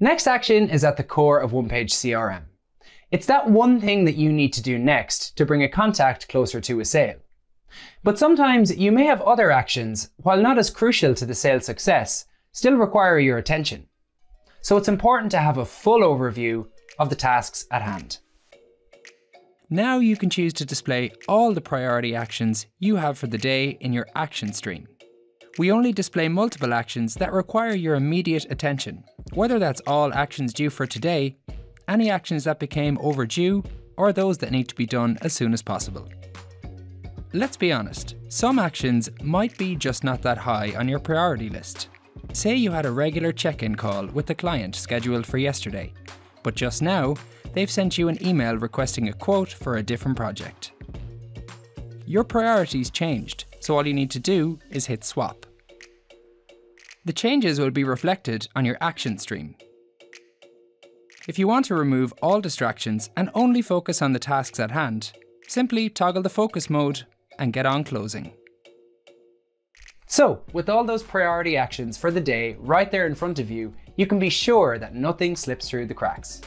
Next action is at the core of OnePageCRM. It's that one thing that you need to do next to bring a contact closer to a sale. But sometimes you may have other actions, while not as crucial to the sale success, still require your attention. So it's important to have a full overview of the tasks at hand. Now you can choose to display all the priority actions you have for the day in your action stream. We only display multiple actions that require your immediate attention, whether that's all actions due for today, any actions that became overdue, or those that need to be done as soon as possible. Let's be honest, some actions might be just not that high on your priority list. Say you had a regular check-in call with the client scheduled for yesterday, but just now, they've sent you an email requesting a quote for a different project. Your priorities changed, so all you need to do is hit swap. The changes will be reflected on your action stream. If you want to remove all distractions and only focus on the tasks at hand, simply toggle the focus mode and get on closing. So, with all those priority actions for the day right there in front of you, you can be sure that nothing slips through the cracks.